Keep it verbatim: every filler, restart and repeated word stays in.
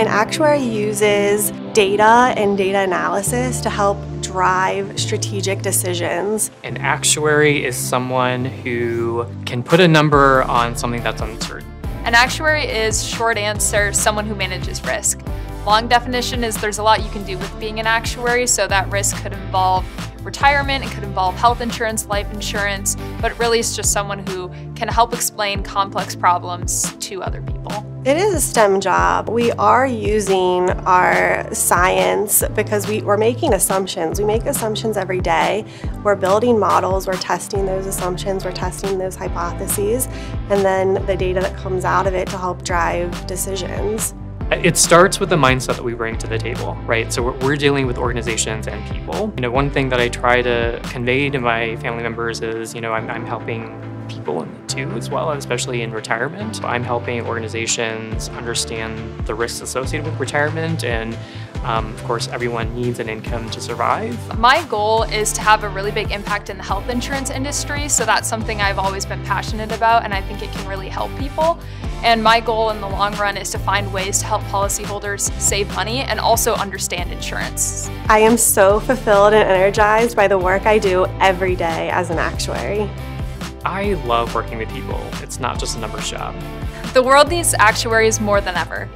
An actuary uses data and data analysis to help drive strategic decisions. An actuary is someone who can put a number on something that's uncertain. An actuary is, short answer, someone who manages risk. Long definition is there's a lot you can do with being an actuary, so that risk could involve retirement, it could involve health insurance, life insurance, but really it's just someone who can help explain complex problems to other people. It is a STEM job. We are using our science because we, we're making assumptions. We make assumptions every day. We're building models, we're testing those assumptions, we're testing those hypotheses, and then the data that comes out of it to help drive decisions. It starts with the mindset that we bring to the table, right? So we're dealing with organizations and people. You know, one thing that I try to convey to my family members is, you know, I'm, I'm helping people too as well, especially in retirement. I'm helping organizations understand the risks associated with retirement, and um, of course, everyone needs an income to survive. My goal is to have a really big impact in the health insurance industry, so that's something I've always been passionate about, and I think it can really help people. And my goal in the long run is to find ways to help policyholders save money and also understand insurance. I am so fulfilled and energized by the work I do every day as an actuary. I love working with people. It's not just a numbers job. The world needs actuaries more than ever.